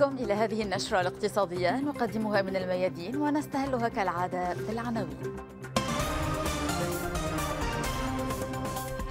بكم إلى هذه النشرة الاقتصادية نقدمها من الميادين، ونستهلها كالعادة بالعناوين.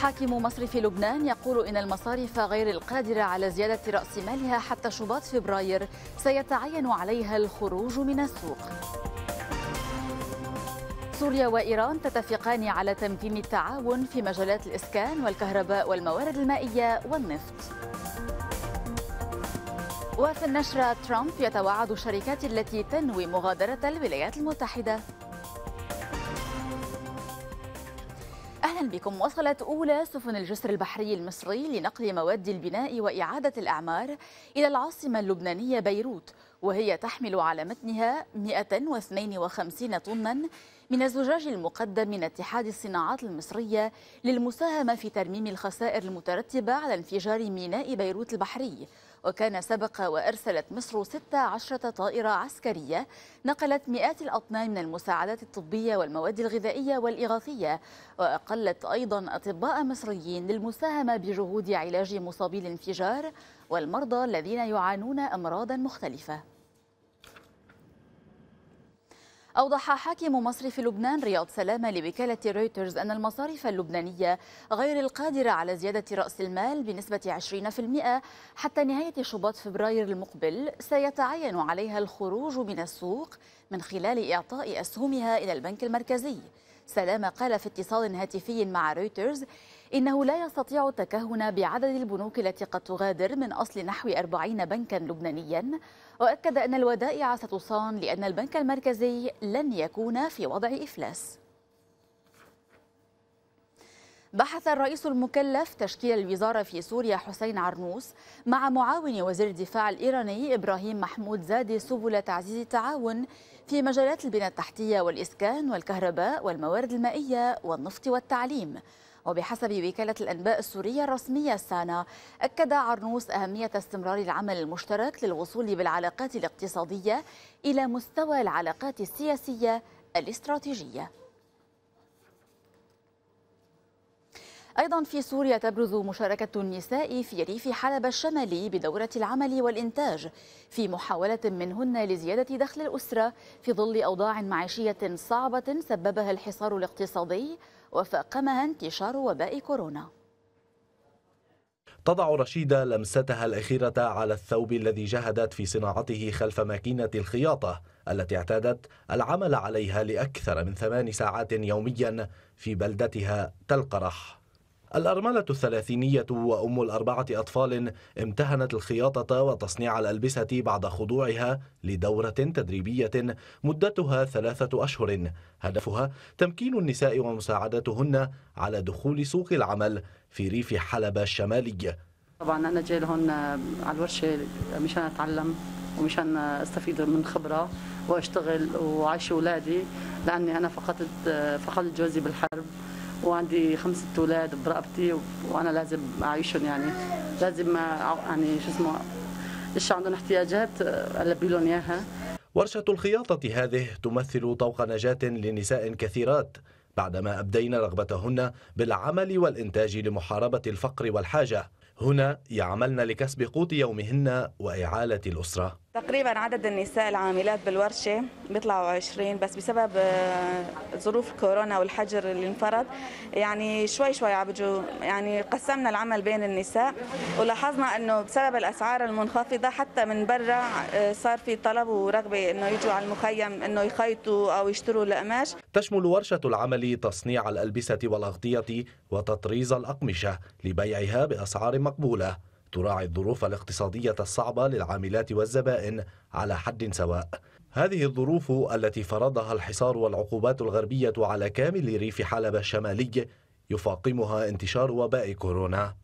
حاكم مصرف لبنان يقول إن المصارف غير القادرة على زيادة رأس مالها حتى شباط فبراير، سيتعين عليها الخروج من السوق. سوريا وإيران تتفقان على تمديد التعاون في مجالات الإسكان والكهرباء والموارد المائية والنفط. وفي النشرة، ترامب يتوعد الشركات التي تنوي مغادرة الولايات المتحدة. أهلا بكم. وصلت أولى سفن الجسر البحري المصري لنقل مواد البناء وإعادة الأعمار إلى العاصمة اللبنانية بيروت، وهي تحمل على متنها 152 طنا من الزجاج المقدم من اتحاد الصناعات المصرية للمساهمة في ترميم الخسائر المترتبة على انفجار ميناء بيروت البحري. وكان سبق وأرسلت مصر 16 طائرة عسكرية نقلت مئات الأطنان من المساعدات الطبية والمواد الغذائية والإغاثية، وأقلت أيضا أطباء مصريين للمساهمة بجهود علاج مصابي الانفجار والمرضى الذين يعانون أمراضا مختلفة. أوضح حاكم مصرف لبنان رياض سلامة لوكالة رويترز أن المصارف اللبنانية غير القادرة على زيادة رأس المال بنسبة 20% حتى نهاية شباط فبراير المقبل، سيتعين عليها الخروج من السوق من خلال إعطاء أسهمها إلى البنك المركزي. سلامة قال في اتصال هاتفي مع رويترز إنه لا يستطيع التكهن بعدد البنوك التي قد تغادر من أصل نحو 40 بنكا لبنانيا، وأكد أن الودائع ستصان لأن البنك المركزي لن يكون في وضع إفلاس. بحث الرئيس المكلف تشكيل الوزارة في سوريا حسين عرنوس مع معاون وزير الدفاع الإيراني إبراهيم محمود زادي سبل تعزيز التعاون في مجالات البنى التحتية والإسكان والكهرباء والموارد المائية والنفط والتعليم. وبحسب وكالة الأنباء السورية الرسمية سانا، أكد عرنوس أهمية استمرار العمل المشترك للوصول بالعلاقات الاقتصادية إلى مستوى العلاقات السياسية الاستراتيجية. أيضا في سوريا تبرز مشاركة النساء في ريف حلب الشمالي بدورة العمل والإنتاج، في محاولة منهن لزيادة دخل الأسرة في ظل أوضاع معيشية صعبة سببها الحصار الاقتصادي وفاقمها انتشار وباء كورونا. تضع رشيدة لمستها الأخيرة على الثوب الذي جاهدت في صناعته خلف ماكينة الخياطة التي اعتادت العمل عليها لأكثر من 8 ساعات يوميا في بلدتها تلقرح. الأرملة 30 وأم 4 أطفال امتهنت الخياطة وتصنيع الألبسة بعد خضوعها لدورة تدريبية مدتها 3 أشهر، هدفها تمكين النساء ومساعدتهن على دخول سوق العمل في ريف حلب الشمالي. طبعا أنا جاي لهون على الورشة مشان أتعلم ومشان أستفيد من خبرة وأشتغل وعيش أولادي، لأني أنا فقدت جوزي بالحرب وعندي 5 أولاد برقبتي، وانا لازم اعيشهم، يعني لازم يعني ايش عندهم احتياجات البي لهم اياها. ورشه الخياطه هذه تمثل طوق نجاه لنساء كثيرات بعدما ابدين رغبتهن بالعمل والانتاج لمحاربه الفقر والحاجه. هنا يعملن لكسب قوت يومهن وإعالة الأسرة. تقريبا عدد النساء العاملات بالورشة بيطلعوا 20، بس بسبب ظروف كورونا والحجر اللي انفرض يعني شوي شوي عبجوا، يعني قسمنا العمل بين النساء، ولاحظنا أنه بسبب الأسعار المنخفضة حتى من برا صار في طلب ورغبة أنه يجوا على المخيم أنه يخيطوا أو يشتروا القماش. تشمل ورشة العمل تصنيع الألبسة والأغطية وتطريز الأقمشة لبيعها بأسعار مقبولة تراعي الظروف الاقتصادية الصعبة للعاملات والزبائن على حد سواء. هذه الظروف التي فرضها الحصار والعقوبات الغربية على كامل ريف حلب الشمالي يفاقمها انتشار وباء كورونا.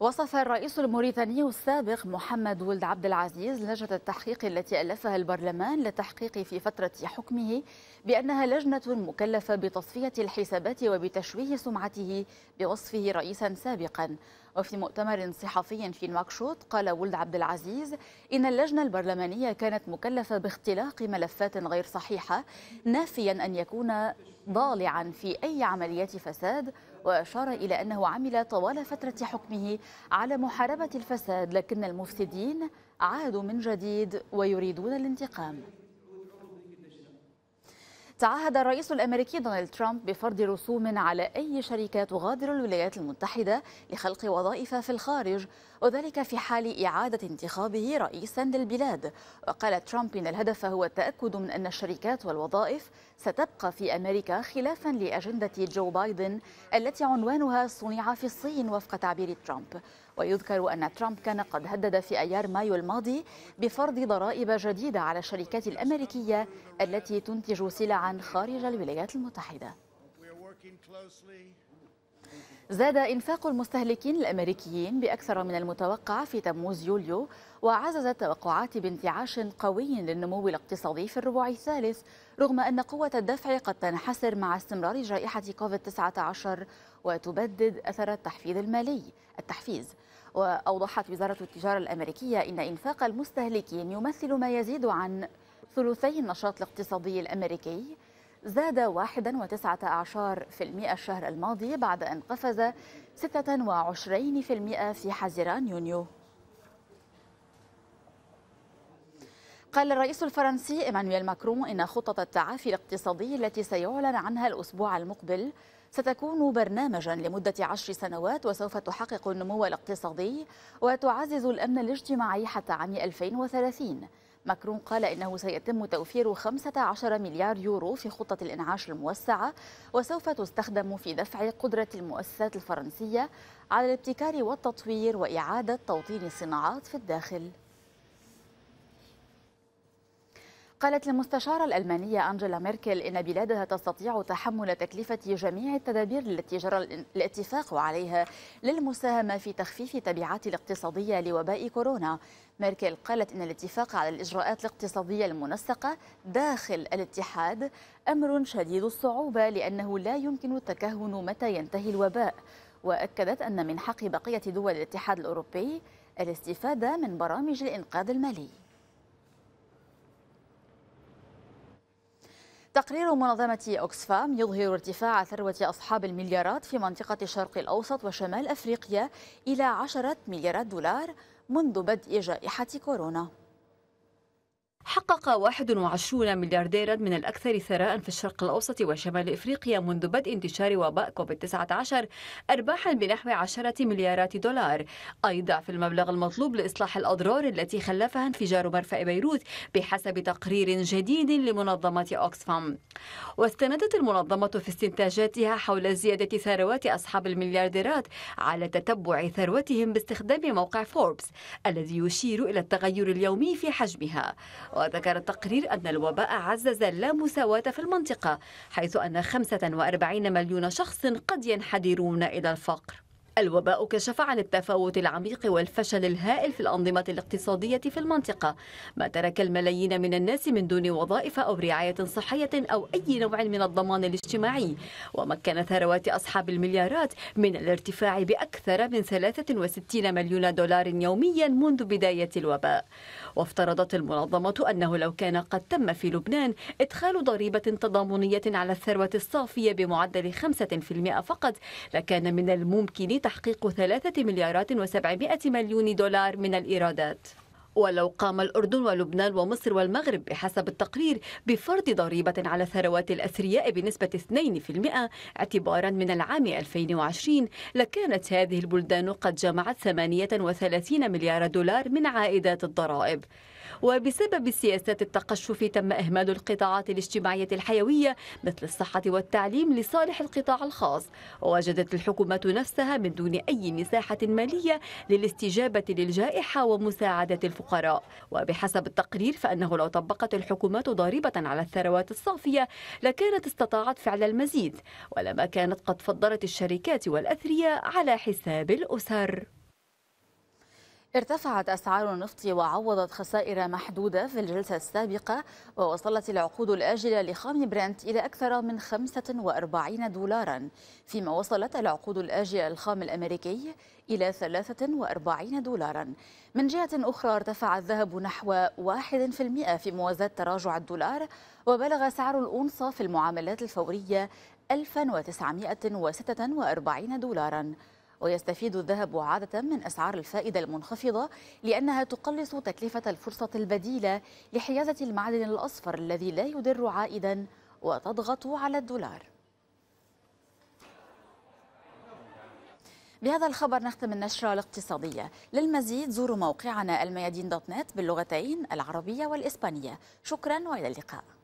وصف الرئيس الموريتاني السابق محمد ولد عبد العزيز لجنة التحقيق التي ألفها البرلمان للتحقيق في فترة حكمه بأنها لجنة مكلفة بتصفية الحسابات وبتشويه سمعته بوصفه رئيسا سابقا. وفي مؤتمر صحفي في نواكشوط قال ولد عبد العزيز إن اللجنة البرلمانية كانت مكلفة باختلاق ملفات غير صحيحة، نافيا أن يكون ضالعا في أي عمليات فساد وأشار إلى أنه عمل طوال فترة حكمه على محاربة الفساد، لكن المفسدين عادوا من جديد ويريدون الانتقام. تعهد الرئيس الأمريكي دونالد ترامب بفرض رسوم على أي شركة تغادر الولايات المتحدة لخلق وظائف في الخارج، وذلك في حال إعادة انتخابه رئيسا للبلاد. وقال ترامب إن الهدف هو التأكد من أن الشركات والوظائف ستبقى في أمريكا، خلافا لأجندة جو بايدن التي عنوانها صنع في الصين وفق تعبير ترامب. ويذكر أن ترامب كان قد هدد في أيار مايو الماضي بفرض ضرائب جديدة على الشركات الأمريكية التي تنتج سلعا خارج الولايات المتحدة. زاد إنفاق المستهلكين الأمريكيين بأكثر من المتوقع في تموز يوليو، وعززت توقعات بانتعاش قوي للنمو الاقتصادي في الربع الثالث، رغم أن قوة الدفع قد تنحسر مع استمرار جائحة كوفيد-19 وتبدد أثر التحفيز. وأوضحت وزارة التجارة الأمريكية إن إنفاق المستهلكين يمثل ما يزيد عن ثلثي النشاط الاقتصادي الأمريكي، زاد 1.9% الشهر الماضي بعد أن قفز 26% في حزيران يونيو. قال الرئيس الفرنسي إيمانويل ماكرون إن خطة التعافي الاقتصادي التي سيعلن عنها الأسبوع المقبل ستكون برنامجا لمدة 10 سنوات، وسوف تحقق النمو الاقتصادي وتعزز الأمن الاجتماعي حتى عام 2030. ماكرون قال إنه سيتم توفير 15 مليار يورو في خطة الإنعاش الموسعة، وسوف تستخدم في دفع قدرة المؤسسات الفرنسية على الابتكار والتطوير وإعادة توطين الصناعات في الداخل. قالت المستشارة الألمانية أنجيلا ميركل إن بلادها تستطيع تحمل تكلفة جميع التدابير التي جرى الاتفاق عليها للمساهمة في تخفيف التبعات الاقتصادية لوباء كورونا. ميركل قالت إن الاتفاق على الإجراءات الاقتصادية المنسقة داخل الاتحاد أمر شديد الصعوبة، لأنه لا يمكن التكهن متى ينتهي الوباء. وأكدت أن من حق بقية دول الاتحاد الأوروبي الاستفادة من برامج الإنقاذ المالي. تقرير منظمة أوكسفام يظهر ارتفاع ثروة أصحاب المليارات في منطقة الشرق الأوسط وشمال أفريقيا إلى 10 مليارات دولار منذ بدء جائحة كورونا. حقق 21 مليارديرا من الأكثر ثراء في الشرق الأوسط وشمال إفريقيا منذ بدء انتشار وباء كوفيد-19 أرباحا بنحو 10 مليارات دولار، أي ضعف المبلغ المطلوب لإصلاح الأضرار التي خلفها انفجار مرفأ بيروت، بحسب تقرير جديد لمنظمة أوكسفام. واستندت المنظمة في استنتاجاتها حول زيادة ثروات أصحاب المليارديرات على تتبع ثروتهم باستخدام موقع فوربس الذي يشير إلى التغير اليومي في حجمها. وذكر التقرير أن الوباء عزز اللامساواة في المنطقة، حيث أن 45 مليون شخص قد ينحدرون إلى الفقر. الوباء كشف عن التفاوت العميق والفشل الهائل في الأنظمة الاقتصادية في المنطقة، ما ترك الملايين من الناس من دون وظائف أو رعاية صحية أو أي نوع من الضمان الاجتماعي، ومكن ثروات أصحاب المليارات من الارتفاع بأكثر من 63 مليون دولار يوميا منذ بداية الوباء. وافترضت المنظمة أنه لو كان قد تم في لبنان إدخال ضريبة تضامنية على الثروة الصافية بمعدل 5% فقط، لكان من الممكن تحقيق 3.7 مليارات دولار من الإيرادات. ولو قام الأردن ولبنان ومصر والمغرب بحسب التقرير بفرض ضريبة على ثروات الأثرياء بنسبة 2% اعتبارا من العام 2020، لكانت هذه البلدان قد جمعت 38 مليار دولار من عائدات الضرائب. وبسبب سياسات التقشف تم إهمال القطاعات الاجتماعية الحيوية مثل الصحة والتعليم لصالح القطاع الخاص، ووجدت الحكومة نفسها من دون أي مساحة مالية للاستجابة للجائحة ومساعدة الفقراء. وبحسب التقرير فإنه لو طبقت الحكومات ضريبة على الثروات الصافية لكانت استطاعت فعل المزيد، ولما كانت قد فضلت الشركات والأثرياء على حساب الأسر. ارتفعت أسعار النفط وعوضت خسائر محدودة في الجلسة السابقة، ووصلت العقود الآجلة لخام برينت إلى أكثر من 45 دولاراً، فيما وصلت العقود الآجلة للخام الأمريكي إلى 43 دولاراً. من جهة أخرى ارتفع الذهب نحو 1% في موازاة تراجع الدولار، وبلغ سعر الأونصة في المعاملات الفورية 1946 دولاراً. ويستفيد الذهب عادة من أسعار الفائدة المنخفضة لأنها تقلص تكلفة الفرصة البديلة لحيازة المعدن الأصفر الذي لا يدر عائدا وتضغط على الدولار. بهذا الخبر نختم النشرة الاقتصادية. للمزيد زوروا موقعنا الميادين.net باللغتين العربية والإسبانية. شكرا وإلى اللقاء.